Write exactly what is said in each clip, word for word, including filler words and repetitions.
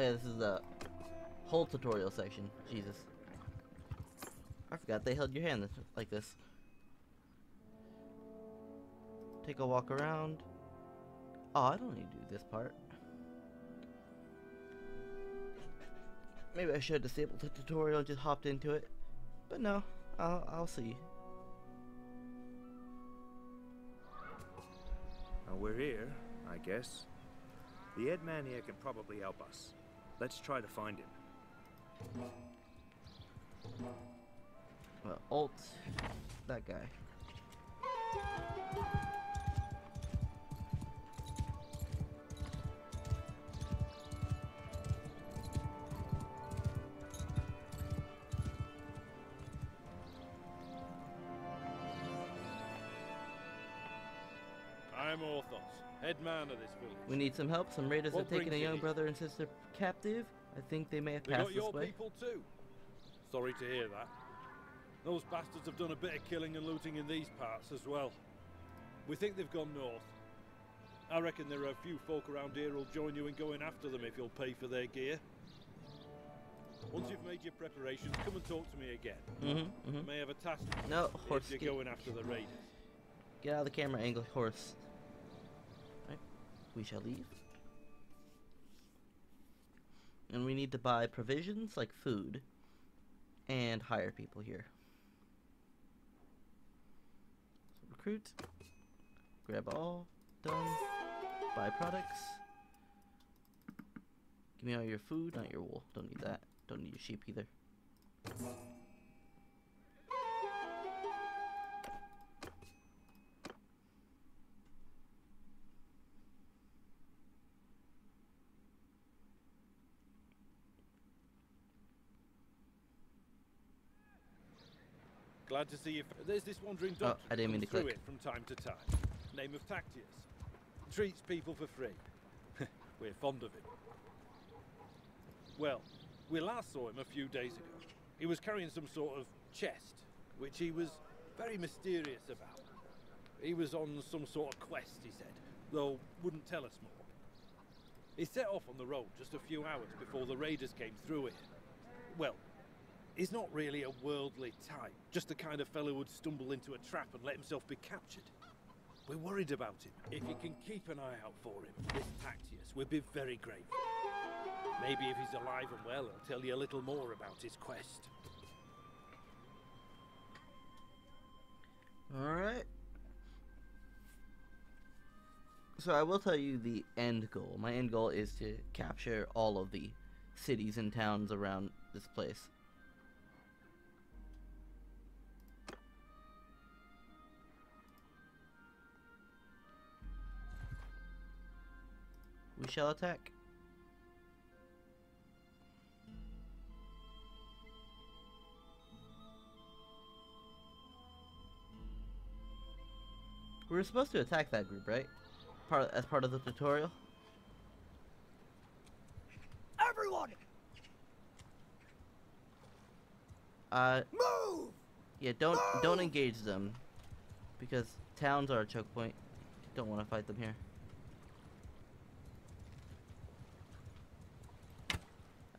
Oh yeah, this is the whole tutorial section. Jesus. I forgot they held your hand like this. Take a walk around. Oh, I don't need to do this part. Maybe I should have disabled the tutorial and just hopped into it. But no, I'll, I'll see. Now we're here, I guess. The head man here can probably help us. Let's try to find him. Well, alt that guy. I'm Orthos, head man of this village. We need some help. Some raiders what have taken a young you? brother and sister captive. I think they may have we passed got your this way. people too. Sorry to hear that. Those bastards have done a bit of killing and looting in these parts as well. We think they've gone north. I reckon there are a few folk around here who'll join you in going after them if you'll pay for their gear. Once you've made your preparations, come and talk to me again. Mm-hmm, mm-hmm. I may have a task no, horse if you're going after the raiders. Get out of the camera angle, horse. All right, we shall leave. And we need to buy provisions like food and hire people here. So recruit, grab all, done, buy products. Give me all your food, not your wool. Don't need that. Don't need your sheep either. Glad to see you. There's this wandering doctor oh, I didn't mean to click. It from time to time. Name of Tacteus. Treats people for free. We're fond of him. Well, we last saw him a few days ago. He was carrying some sort of chest, which he was very mysterious about. He was on some sort of quest, he said, though wouldn't tell us more. He set off on the road just a few hours before the raiders came through here. Well, he's not really a worldly type, just the kind of fellow who'd stumble into a trap and let himself be captured. We're worried about him. If you can keep an eye out for him, this Tacteus, we'd be very grateful. Maybe if he's alive and well, I'll tell you a little more about his quest. Alright. So I will tell you the end goal. My end goal is to capture all of the cities and towns around this place. We shall attack. We were supposed to attack that group, right? Part of, as part of the tutorial. Everyone. Uh. Move. Yeah, don't Move! don't engage them, because towns are a choke point. Don't want to fight them here.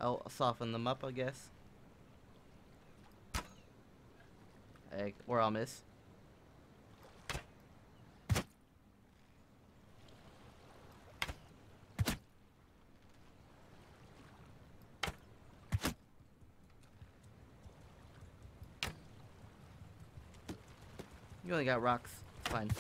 I'll soften them up, I guess. I, or I'll miss. You only got rocks. Fine.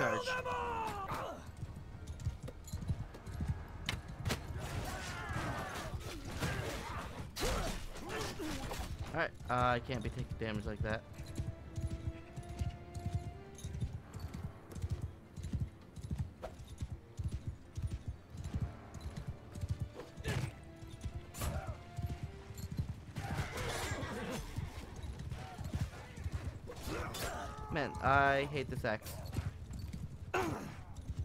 Alright, uh, I can't be taking damage like that. Man, I hate this axe.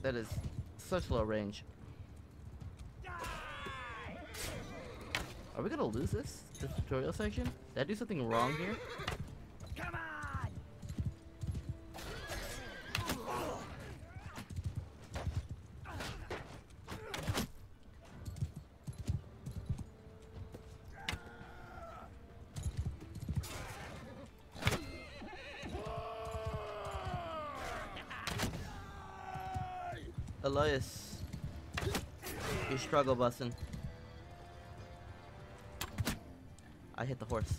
That is such low range. Are we gonna lose this? This tutorial section? Did I do something wrong here? Come on! Elias, you're struggle bussin'. I hit the horse.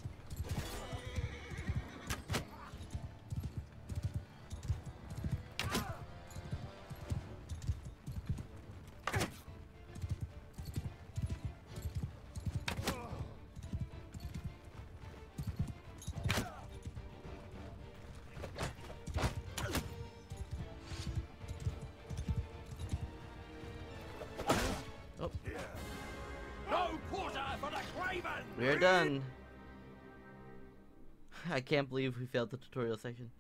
We're done. I can't believe we failed the tutorial section.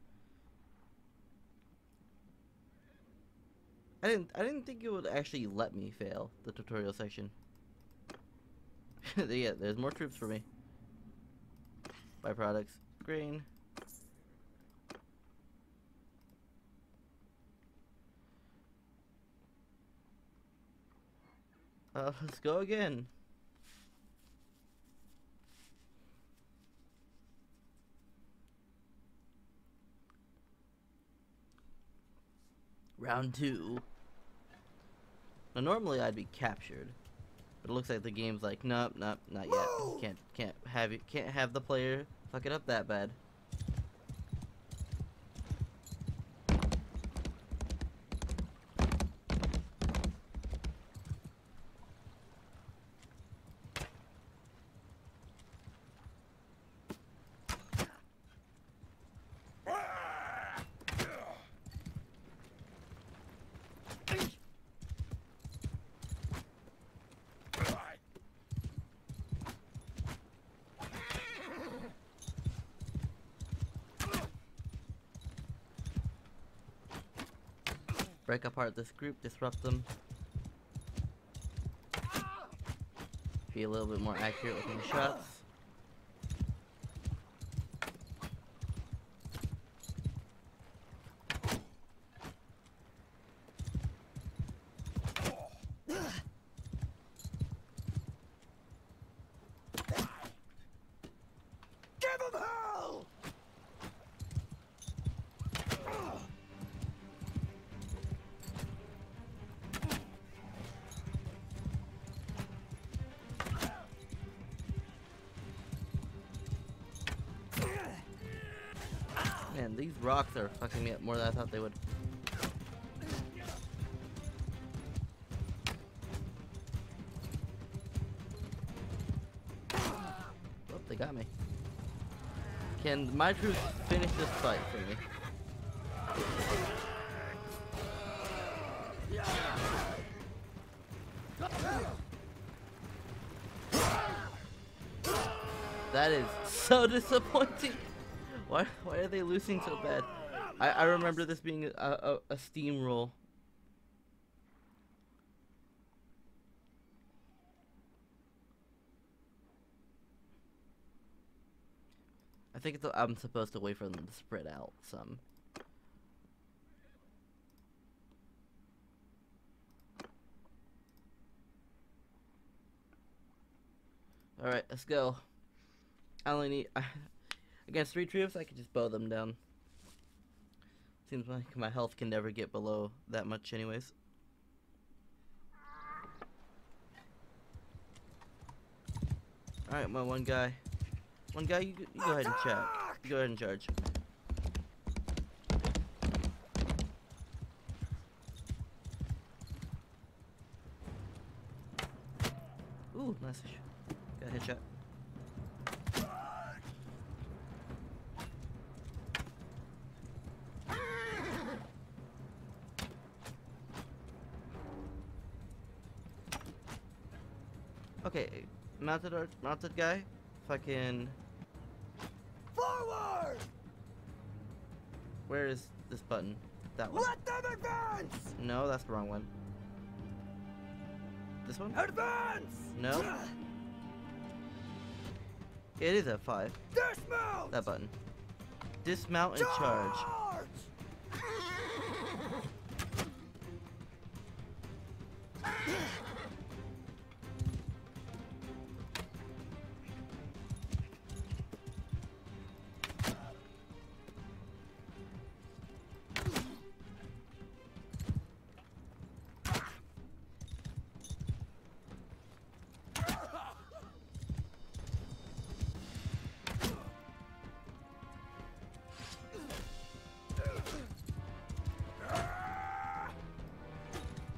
I didn't I didn't think it would actually let me fail the tutorial section. Yeah, there's more troops for me. Byproducts. Green. Uh, let's go again. Round two. Now normally I'd be captured, but it looks like the game's like, nope, nope, not yet. Whoa! Can't, can't have it. Can't have the player fuck it up that bad. Break apart this group, disrupt them. Be a little bit more accurate with my shots. Man, these rocks are fucking me up more than I thought they would. Oh, they got me. Can my troops finish this fight for me? That is so disappointing. Why, why are they losing so bad? I, I remember this being a, a, a steamroll. I think it's, I'm supposed to wait for them to spread out some. Alright, let's go. I only need... I, Against three troops, I could just bow them down. Seems like my health can never get below that much anyways. Alright, my one guy. One guy, you, you go ahead and charge. You go ahead and charge. Ooh, nice shot. Got a headshot. Okay, mounted or mounted guy, fucking forward. Where is this button? That one. Let them advance. No, that's the wrong one. This one. Advance. No. It is at five. Dismount! That button. Dismount and charge. charge.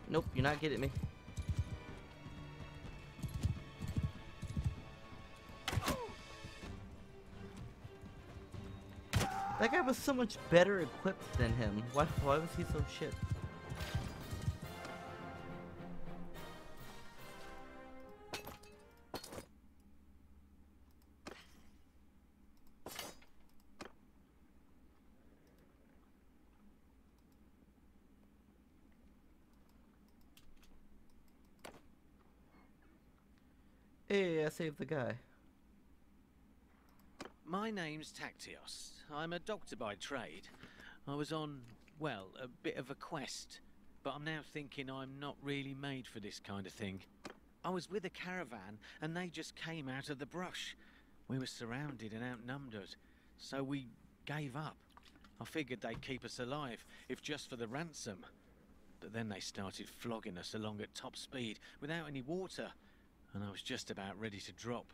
Nope, you're not getting me. That guy was so much better equipped than him. Why, why was he so shit? Hey, I saved the guy. My name's Tacteus. I'm a doctor by trade. I was on, well, a bit of a quest, but I'm now thinking I'm not really made for this kind of thing. I was with a caravan, and they just came out of the brush. We were surrounded and outnumbered, so we gave up. I figured they'd keep us alive, if just for the ransom. But then they started flogging us along at top speed, without any water. And I was just about ready to drop.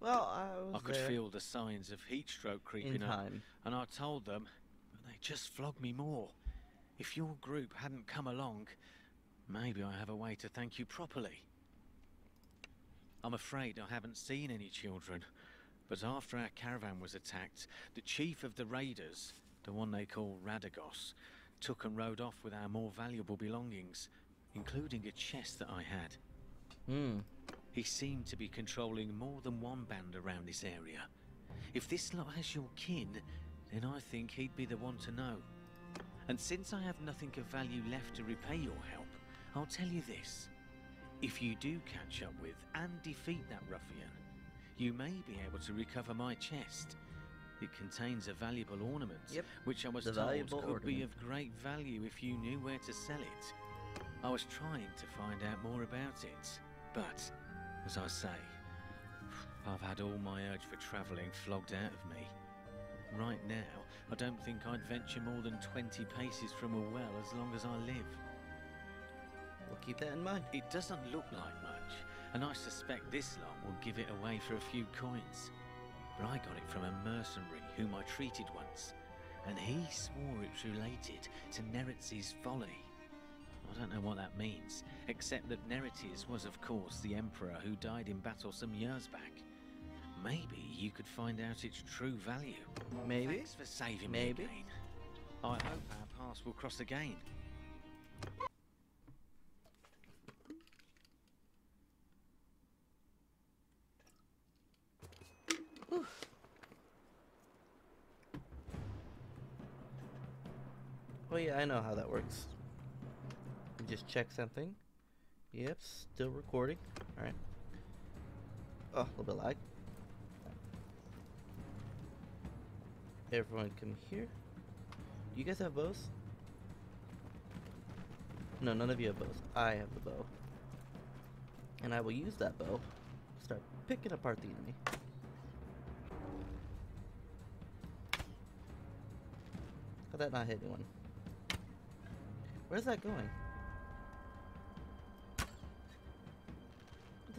Well, I was I could there. feel the signs of heat stroke creeping up, and I told them, but they just flogged me more. If your group hadn't come along, maybe I have a way to thank you properly. I'm afraid I haven't seen any children, but after our caravan was attacked, the chief of the raiders, the one they call Radagos, took and rode off with our more valuable belongings, including a chest that I had. Hmm. He seemed to be controlling more than one band around this area. If this lot has your kin, then I think he'd be the one to know. And since I have nothing of value left to repay your help, I'll tell you this. If you do catch up with and defeat that ruffian, you may be able to recover my chest. It contains a valuable ornament, yep. which I was the told could ornament. be of great value if you knew where to sell it. I was trying to find out more about it. But, as I say, I've had all my urge for travelling flogged out of me. Right now, I don't think I'd venture more than twenty paces from a well as long as I live. We'll keep that in mind. It doesn't look like much, and I suspect this lot will give it away for a few coins. But I got it from a mercenary whom I treated once, and he swore it's related to Neretzi's folly. I don't know what that means, except that Neretzius was, of course, the emperor who died in battle some years back. Maybe you could find out its true value. Maybe. Thanks for saving Maybe. me again. I hope our paths will cross again. Oh yeah, I know how that works. Just check something. Yep, still recording. All right. Oh, a little bit lag. Everyone, come here. Do you guys have bows? No, none of you have bows. I have the bow, and I will use that bow to start picking apart the enemy. How'd that not hit anyone? Where's that going?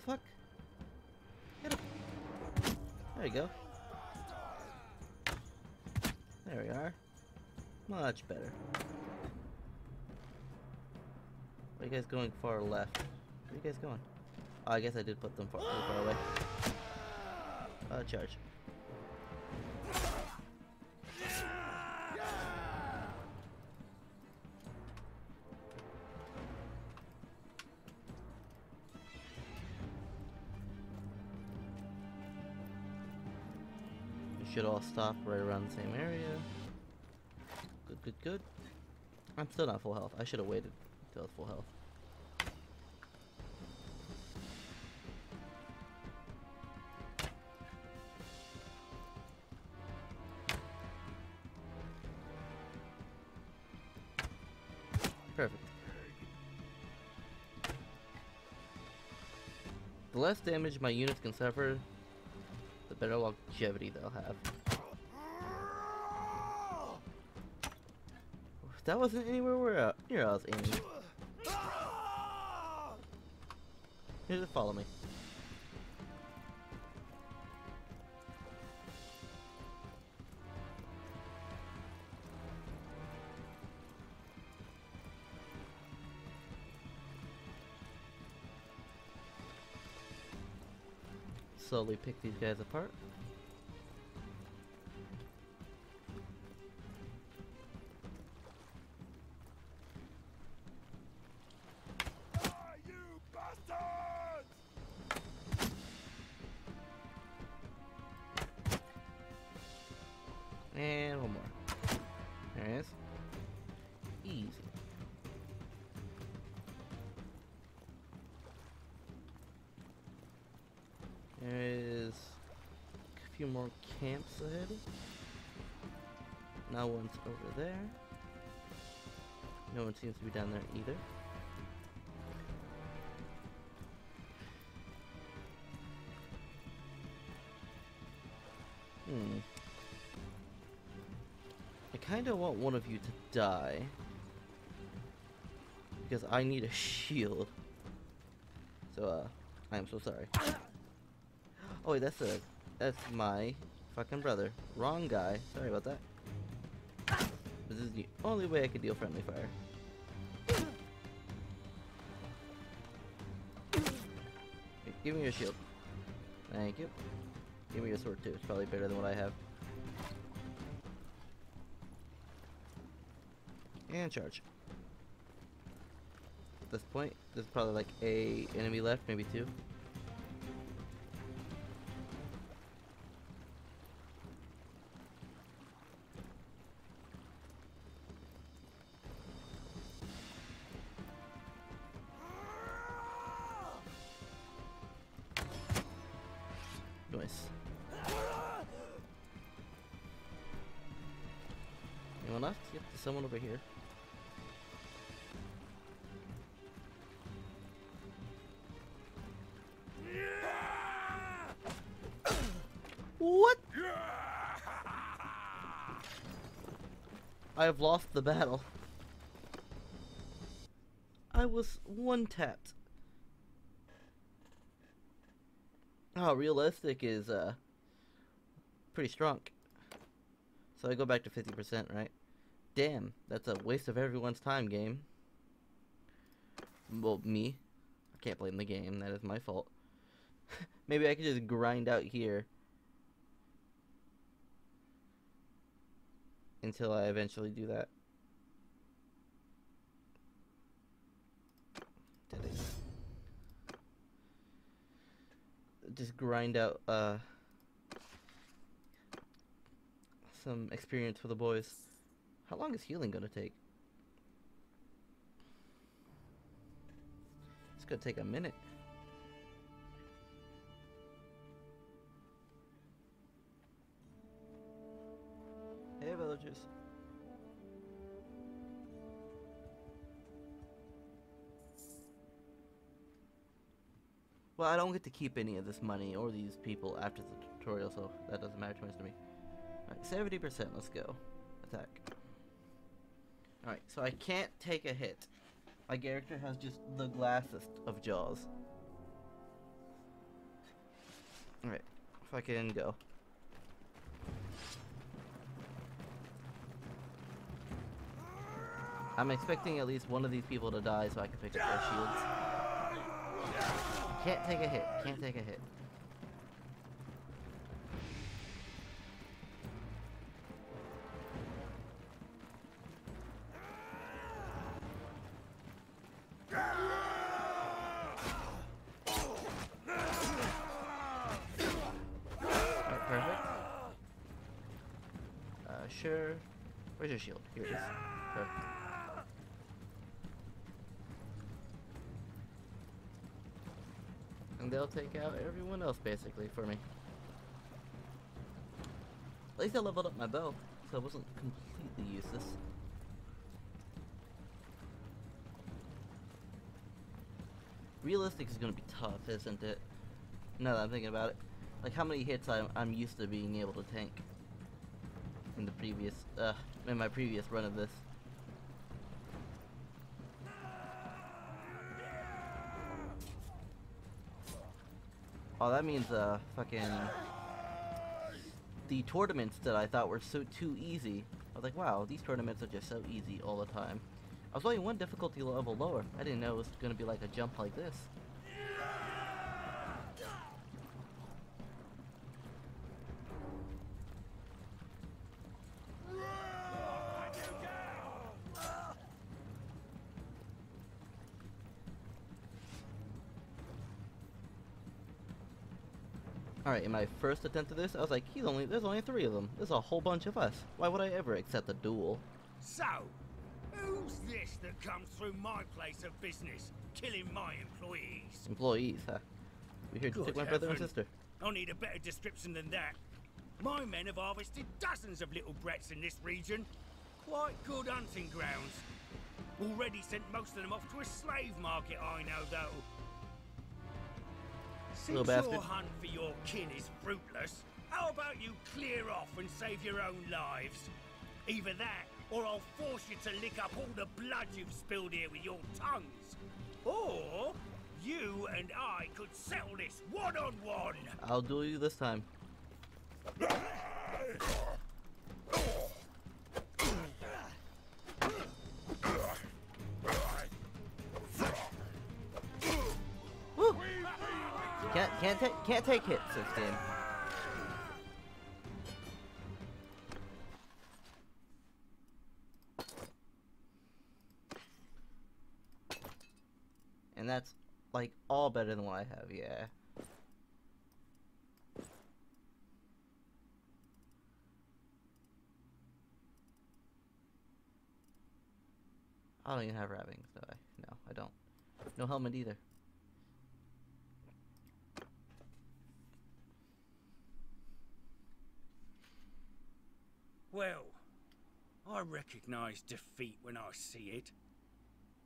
Fuck. Hit him. There you go. There we are. Much better. Why are you guys going far left? Where are you guys going? Oh, I guess I did put them far, really far away. Uh, charge. Should all stop right around the same area. Good, good, good. I'm still not full health. I should have waited until I was full health. The less damage my units can suffer, the better longevity they'll have. That wasn't anywhere where near I was aiming. Here's a follow me. Slowly pick these guys apart. And one more. There it is. Easy. There is a few more camps ahead. Now one's over there. No one seems to be down there either. Hmm. I kinda want one of you to die because I need a shield. So uh I'm so sorry. Oh wait, that's a that's my fucking brother. Wrong guy. Sorry about that. This is the only way I can deal friendly fire. Wait, give me your shield. Thank you. Give me your sword too, it's probably better than what I have. And charge. At this point, there's probably like a enemy left, maybe two. Nice. Anyone left? Yep, there's someone over here. I have lost the battle. I was one-tapped. Oh, realistic is uh, pretty strong. So I go back to fifty percent, right? Damn, that's a waste of everyone's time, game. Well, me. I can't blame the game. That is my fault. Maybe I could just grind out here until I eventually do that. Did it. Just grind out uh, some experience for the boys. How long is healing gonna take? It's gonna take a minute. Hey, villagers. Well, I don't get to keep any of this money or these people after the tutorial, so that doesn't matter too much to me. Alright, seventy percent, let's go. Attack. Alright, so I can't take a hit. My character has just the glassest of jaws. Alright, if I can go. I'm expecting at least one of these people to die so I can pick up their shields. Can't take a hit. Can't take a hit. Alright, perfect. Uh, sure. Where's your shield? Here it is. Perfect. And they'll take out everyone else basically for me. At least I leveled up my bow, so it wasn't completely useless. Realistic is gonna be tough, isn't it? Now that I'm thinking about it, like how many hits I'm, I'm used to being able to tank in the previous, uh, in my previous run of this. Oh, that means, uh, fucking, the tournaments that I thought were so too easy, I was like, wow, these tournaments are just so easy all the time. I was only one difficulty level lower. I didn't know it was gonna be like a jump like this. Alright, in my first attempt at this, I was like, he's only, there's only three of them. There's a whole bunch of us. Why would I ever accept a duel? So, who's this that comes through my place of business, killing my employees? Employees, huh? We're here to take my brother and sister. I'll need a better description than that. My men have harvested dozens of little brats in this region. Quite good hunting grounds. Already sent most of them off to a slave market, I know, though. Since your hunt for your kin is fruitless, how about you clear off and save your own lives? Either that, or I'll force you to lick up all the blood you've spilled here with your tongues. Or, you and I could settle this one-on-one. I'll duel you this time. Can't, can't, ta can't take hits this game. And that's, like, all better than what I have, yeah. I don't even have wrappings, do I? No, I don't. No helmet either. Well, I recognize defeat when I see it.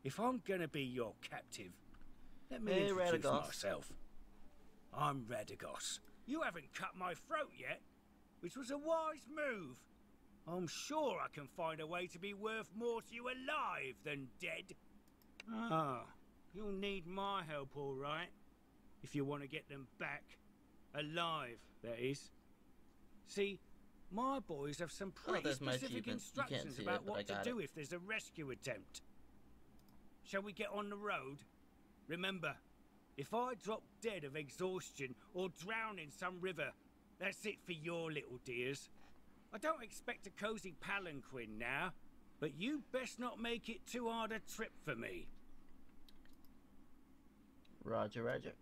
If I'm gonna be your captive, let me hey, introduce Radagos. myself. I'm Radagos. You haven't cut my throat yet, which was a wise move. I'm sure I can find a way to be worth more to you alive than dead. Ah, you'll need my help, all right, if you want to get them back. Alive, that is. See, my boys have some pretty oh, specific instructions about it, what to do it. if there's a rescue attempt. Shall we get on the road? Remember, if I drop dead of exhaustion or drown in some river, that's it for your little dears. I don't expect a cozy palanquin now, but you best not make it too hard a trip for me. Roger, roger.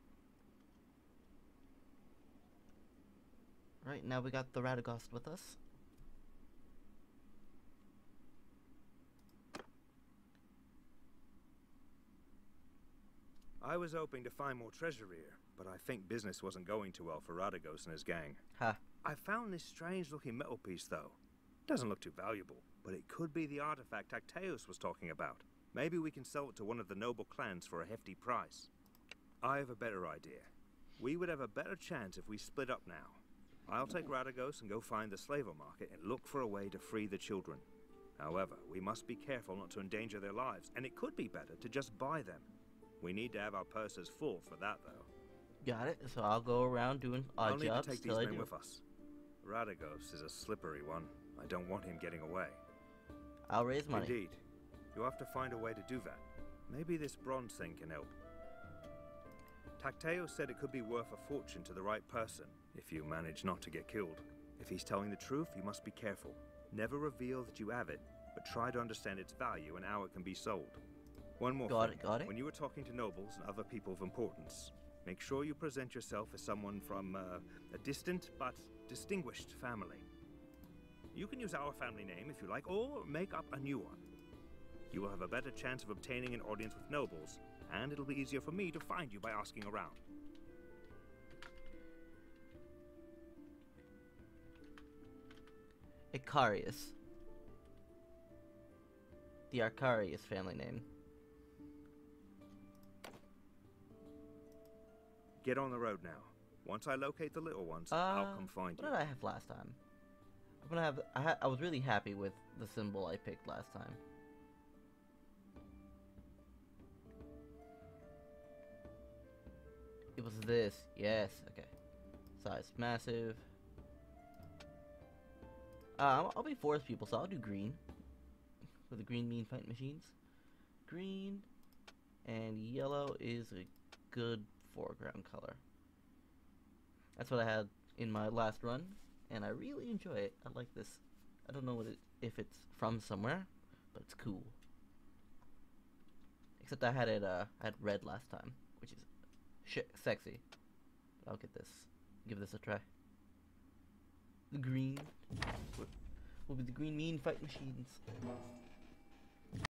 Right, now we got the Radagos with us. I was hoping to find more treasure here, but I think business wasn't going too well for Radagos and his gang. Huh. I found this strange-looking metal piece, though. Doesn't look too valuable, but it could be the artifact Tacteus was talking about. Maybe we can sell it to one of the noble clans for a hefty price. I have a better idea. We would have a better chance if we split up now. I'll take Radagos and go find the slaver market and look for a way to free the children. However, we must be careful not to endanger their lives, and it could be better to just buy them. We need to have our purses full for that, though. Got it. So I'll go around doing odd jobs. I'll need to take these men with us. Radagos is a slippery one. I don't want him getting away. I'll raise money. Indeed. You'll have to find a way to do that. Maybe this bronze thing can help. Tacteo said it could be worth a fortune to the right person, if you manage not to get killed. If he's telling the truth, you must be careful. Never reveal that you have it, but try to understand its value and how it can be sold. One more got thing. It, got it. When you are talking to nobles and other people of importance, make sure you present yourself as someone from uh, a distant but distinguished family. You can use our family name if you like, or make up a new one. You will have a better chance of obtaining an audience with nobles, and it'll be easier for me to find you by asking around. Arcarius. The Arcarius family name. Get on the road now. Once I locate the little ones, uh, I'll come find what you. What did I have last time? I'm gonna have. I, ha I was really happy with the symbol I picked last time. It was this. Yes. Okay. Size massive. Uh, I'll be forest people, so I'll do green. For the green mean fight machines. Green and yellow is a good foreground color. That's what I had in my last run, and I really enjoy it. I like this. I don't know what it, if it's from somewhere, but it's cool. Except I had it. Uh, I had red last time, which is shit sexy. But I'll get this. Give this a try. The green will be the green mean fight machines.